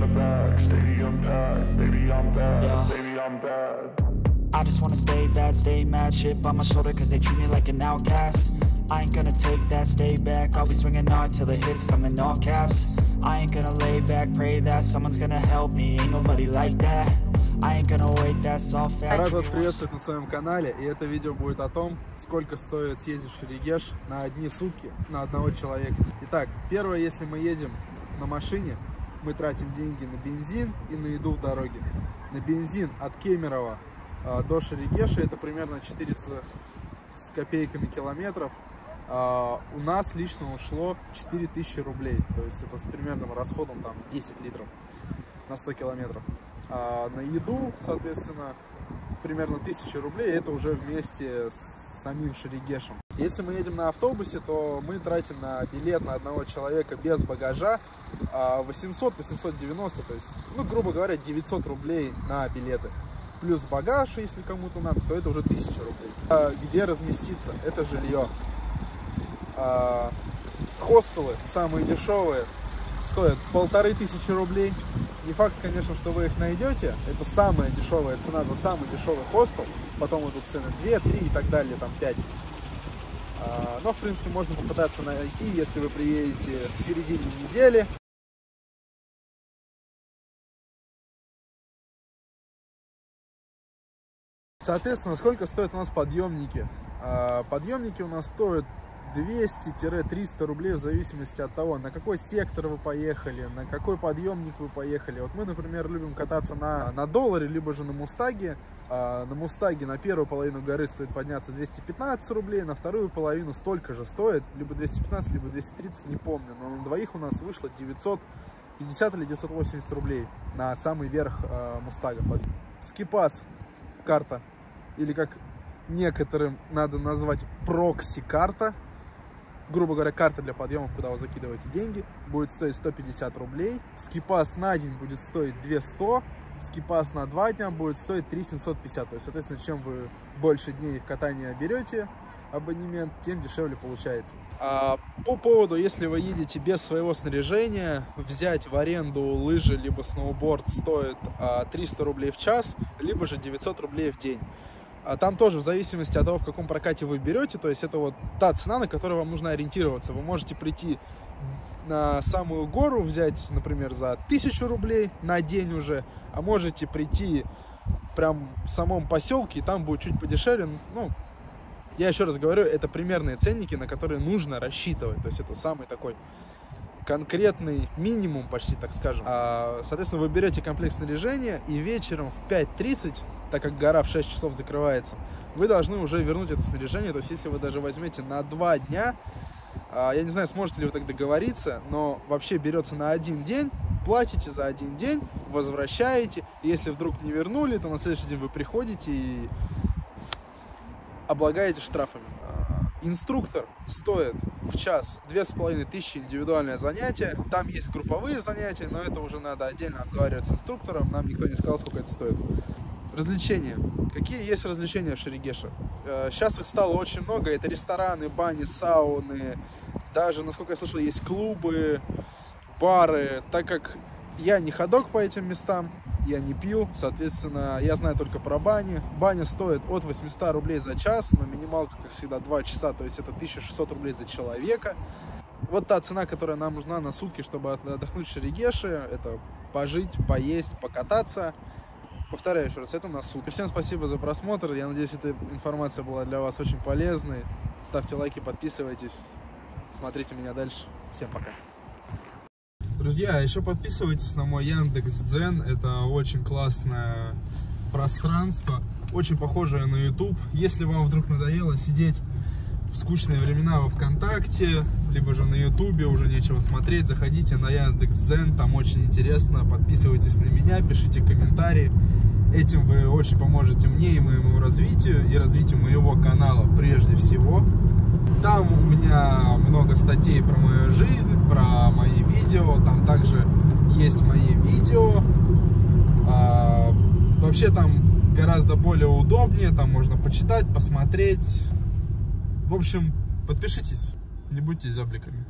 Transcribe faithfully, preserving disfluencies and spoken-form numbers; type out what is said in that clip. I just wanna stay bad, stay mad, shit on my shoulder cause they treat me like an outcast. I ain't gonna take that, stay back, I'll be swinging hard till the hits come in all caps. I ain't gonna lay back, pray that someone's gonna help me, ain't nobody like that. I ain't gonna wait, that's all fact. Рад вас приветствовать на своем канале, и это видео будет о том, сколько стоит съездить в Шерегеш на одни сутки на одного человека. Итак, первое, если мы едем на машине, мы тратим деньги на бензин и на еду в дороге. На бензин от Кемерово до Шерегеша это примерно четыреста с копейками километров. Uh, у нас лично ушло четыре тысячи рублей, то есть это с примерным расходом там десять литров на сто километров. Uh, на еду, соответственно, примерно тысяча рублей, это уже вместе с самим Шерегешем. Если мы едем на автобусе, то мы тратим на билет на одного человека без багажа uh, восемьсот — восемьсот девяносто, то есть, ну, грубо говоря, девятьсот рублей на билеты. Плюс багаж, если кому-то надо, то это уже тысяча рублей. Uh, где разместиться? Это жилье. Хостелы самые дешевые стоят полторы тысячи рублей. Не факт, конечно, что вы их найдете. Это самая дешевая цена за самый дешевый хостел. Потом идут цены две, три и так далее, там пять. Но, в принципе, можно попытаться найти, если вы приедете в середине недели. Соответственно, сколько стоят у нас подъемники? Подъемники у нас стоят двести — триста рублей в зависимости от того, на какой сектор вы поехали, на какой подъемник вы поехали. Вот мы, например, любим кататься на, на долларе, либо же на мустаге. А, на мустаге на первую половину горы стоит подняться двести пятнадцать рублей, на вторую половину столько же стоит, либо двести пятнадцать, либо двести тридцать, не помню. Но на двоих у нас вышло девятьсот пятьдесят или девятьсот восемьдесят рублей на самый верх а, мустага. Скипас, карта, или как некоторым надо назвать прокси-карта, грубо говоря, карта для подъемов, куда вы закидываете деньги, будет стоить сто пятьдесят рублей. Скипас на день будет стоить двести, скипас на два дня будет стоить три тысячи семьсот пятьдесят. То есть, соответственно, чем вы больше дней в катании берете абонемент, тем дешевле получается. А по поводу, если вы едете без своего снаряжения, взять в аренду лыжи либо сноуборд стоит триста рублей в час, либо же девятьсот рублей в день. Там тоже в зависимости от того, в каком прокате вы берете, то есть это вот та цена, на которую вам нужно ориентироваться. Вы можете прийти на самую гору, взять, например, за тысячу рублей на день уже, а можете прийти прям в самом поселке, и там будет чуть подешевле. Ну, я еще раз говорю, это примерные ценники, на которые нужно рассчитывать, то есть это самый такой конкретный минимум, почти так скажем. Соответственно, вы берете комплект снаряжения, и вечером в пять тридцать, так как гора в шесть часов закрывается, вы должны уже вернуть это снаряжение. То есть, если вы даже возьмете на два дня, я не знаю, сможете ли вы так договориться, но вообще берется на один день, платите за один день, возвращаете. Если вдруг не вернули, то на следующий день вы приходите и облагаете штрафами. Инструктор стоит в час две тысячи пятьсот индивидуальное занятие. Там есть групповые занятия, но это уже надо отдельно обговаривать с инструктором. Нам никто не сказал, сколько это стоит. Развлечения. Какие есть развлечения в Шерегеше? Сейчас их стало очень много. Это рестораны, бани, сауны. Даже, насколько я слышал, есть клубы, бары. Так как я не ходок по этим местам, я не пью, соответственно, я знаю только про бани. Баня стоит от восьмисот рублей за час, но минималка, как всегда, два часа, то есть это тысяча шестьсот рублей за человека. Вот та цена, которая нам нужна на сутки, чтобы отдохнуть в Шерегеше, это пожить, поесть, покататься. Повторяю еще раз, это на сутки. Всем спасибо за просмотр, я надеюсь, эта информация была для вас очень полезной. Ставьте лайки, подписывайтесь, смотрите меня дальше. Всем пока. Друзья, еще подписывайтесь на мой Яндекс.Дзен, это очень классное пространство, очень похожее на YouTube. Если вам вдруг надоело сидеть в скучные времена во ВКонтакте, либо же на YouTube, уже нечего смотреть, заходите на Яндекс.Дзен, там очень интересно, подписывайтесь на меня, пишите комментарии. Этим вы очень поможете мне и моему развитию, и развитию моего канала прежде всего. Там у меня много статей про мою жизнь, про мои видео, там также есть мои видео. А, вообще там гораздо более удобнее, там можно почитать, посмотреть. В общем, подпишитесь, не будьте зябликами.